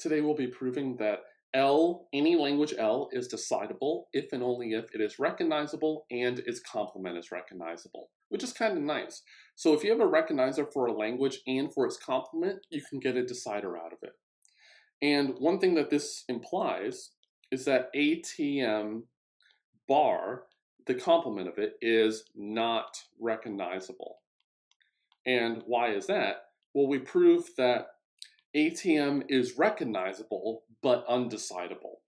Today we'll be proving that L, any language L, is decidable if and only if it is recognizable and its complement is recognizable, which is kind of nice. So if you have a recognizer for a language and for its complement, you can get a decider out of it. And one thing that this implies is that ATM bar, the complement of it, is not recognizable. And why is that? Well, we prove that ATM is recognizable but undecidable.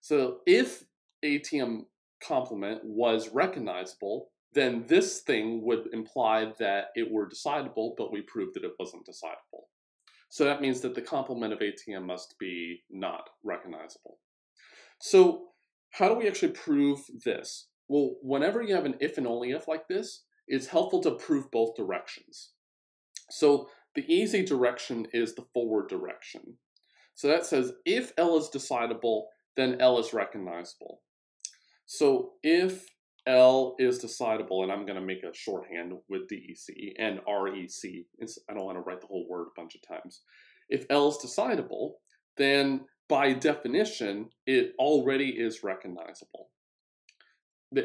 So if ATM complement was recognizable, then this thing would imply that it were decidable, but we proved that it wasn't decidable. So that means that the complement of ATM must be not recognizable. So how do we actually prove this? Well, whenever you have an if and only if like this, it's helpful to prove both directions. So the easy direction is the forward direction. So that says if L is decidable, then L is recognizable. So if L is decidable, and I'm going to make a shorthand with DEC and REC. I don't want to write the whole word a bunch of times. If L is decidable, then by definition, it already is recognizable.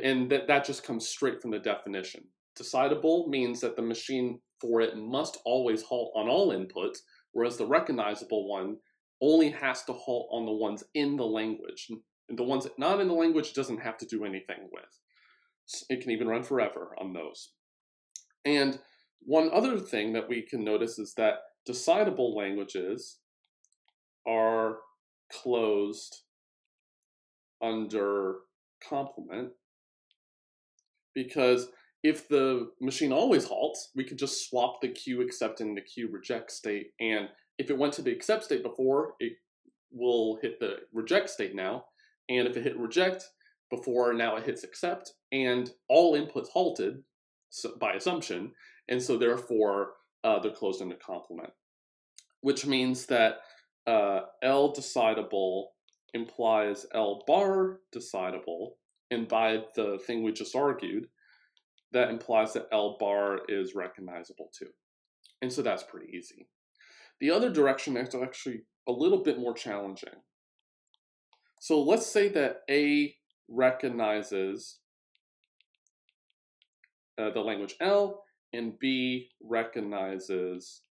And that just comes straight from the definition. Decidable means that the machine for it must always halt on all inputs, whereas the recognizable one only has to halt on the ones in the language. And the ones not in the language doesn't have to do anything with. It can even run forever on those. And one other thing that we can notice is that decidable languages are closed under complement, because if the machine always halts, we could just swap the queue accept and the queue reject state, and if it went to the accept state before, it will hit the reject state now, and if it hit reject before, now it hits accept, and all inputs halted, so by assumption, and so therefore they're closed under complement, which means that L decidable implies L bar decidable, and by the thing we just argued, that implies that L bar is recognizable too. And so that's pretty easy. The other direction is actually a little bit more challenging. So let's say that A recognizes the language L, and B recognizes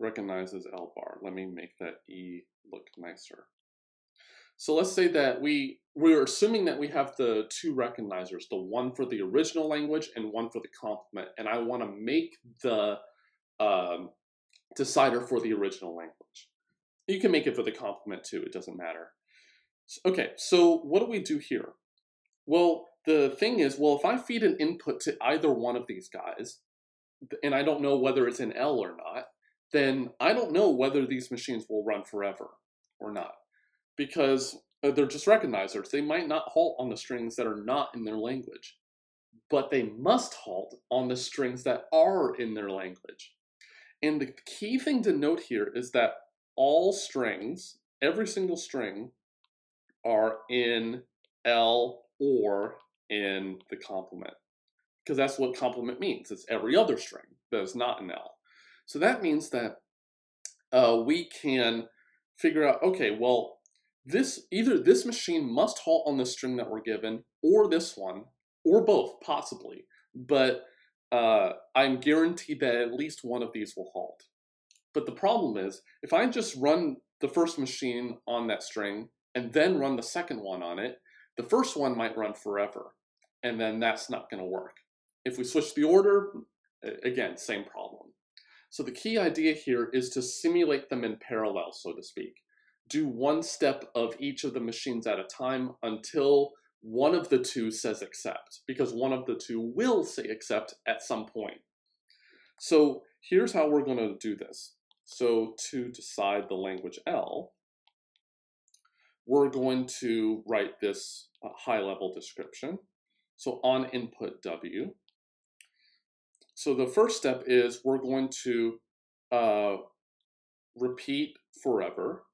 L bar. Let me make that E look nicer. So let's say that we're assuming that we have the two recognizers, the one for the original language and one for the complement, and I want to make the decider for the original language. You can make it for the complement too, it doesn't matter. Okay, so what do we do here? Well, the thing is, well, if I feed an input to either one of these guys, and I don't know whether it's in L or not, then I don't know whether these machines will run forever or not, because they're just recognizers. They might not halt on the strings that are not in their language, but they must halt on the strings that are in their language. And the key thing to note here is that all strings, every single string, are in L or in the complement, because that's what complement means. It's every other string that is not in L. So that means that we can figure out, okay, well, either this machine must halt on the string that we're given, or this one, or both, possibly. But I'm guaranteed that at least one of these will halt. But the problem is, if I just run the first machine on that string, and then run the second one on it, the first one might run forever, and then that's not going to work. If we switch the order, again, same problem. So the key idea here is to simulate them in parallel, so to speak. Do one step of each of the machines at a time until one of the two says accept, because one of the two will say accept at some point. So here's how we're going to do this. So to decide the language L, we're going to write this high-level description. So on input W, so the first step is we're going to repeat forever,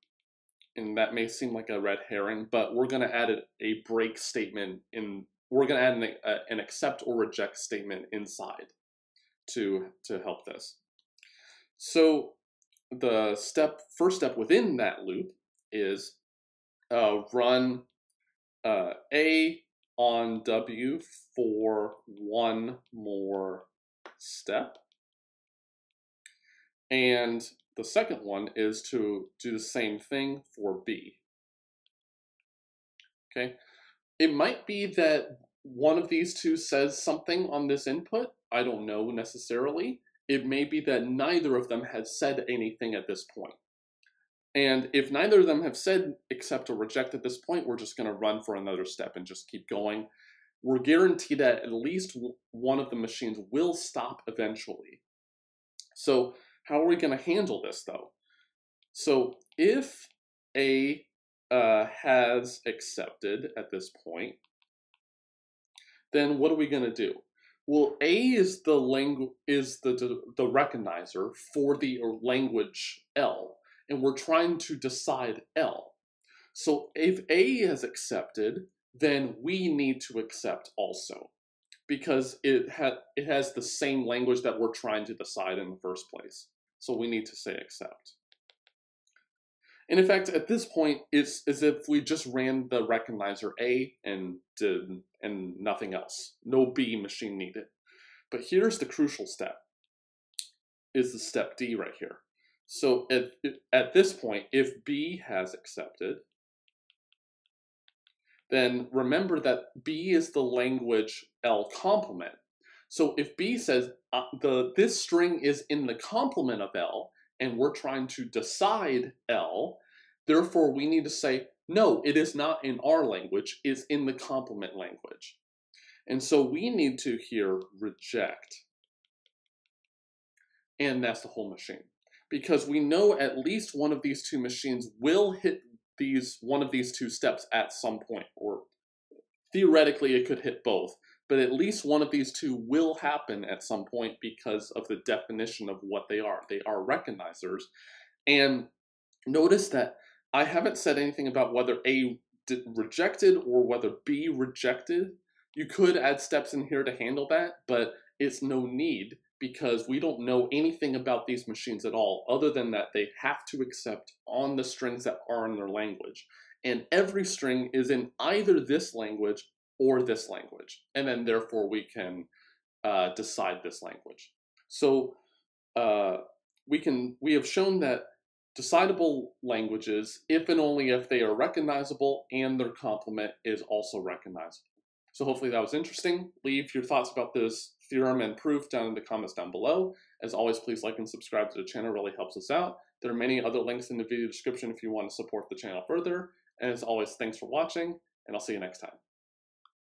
and that may seem like a red herring, but we're going to add a break statement, and we're going to add an accept or reject statement inside to help this. So the first step within that loop is run A on W for one more step. And the second one is to do the same thing for B. Okay, it might be that one of these two says something on this input. I don't know necessarily. It may be that neither of them has said anything at this point. And if neither of them have said accept or reject at this point, we're just going to run for another step and just keep going. We're guaranteed that at least one of the machines will stop eventually. So how are we going to handle this, though? So if A has accepted at this point, then what are we going to do? Well, A is the recognizer for the language L, and we're trying to decide L. So if A has accepted, then we need to accept also, because it has the same language that we're trying to decide in the first place. So we need to say accept. And in fact, at this point, it's as if we just ran the recognizer A and nothing else. No B machine needed. But here's the crucial step, is the step D right here. So at this point, if B has accepted, then remember that B is the language L complement. So if B says this string is in the complement of L, and we're trying to decide L, therefore we need to say, no, it is not in our language, it's in the complement language. And so we need to here reject. And that's the whole machine. Because we know at least one of these two machines will hit one of these two steps at some point, or theoretically it could hit both, but at least one of these two will happen at some point because of the definition of what they are. They are recognizers. And notice that I haven't said anything about whether A rejected or whether B rejected. You could add steps in here to handle that, but it's no need because we don't know anything about these machines at all other than that they have to accept on the strings that are in their language. And every string is in either this language or this language, and then therefore we can decide this language. So we have shown that decidable languages, if and only if they are recognizable, and their complement is also recognizable. So hopefully that was interesting. Leave your thoughts about this theorem and proof down in the comments down below. As always, please like and subscribe to the channel. It really helps us out. There are many other links in the video description if you want to support the channel further. And as always, thanks for watching, and I'll see you next time.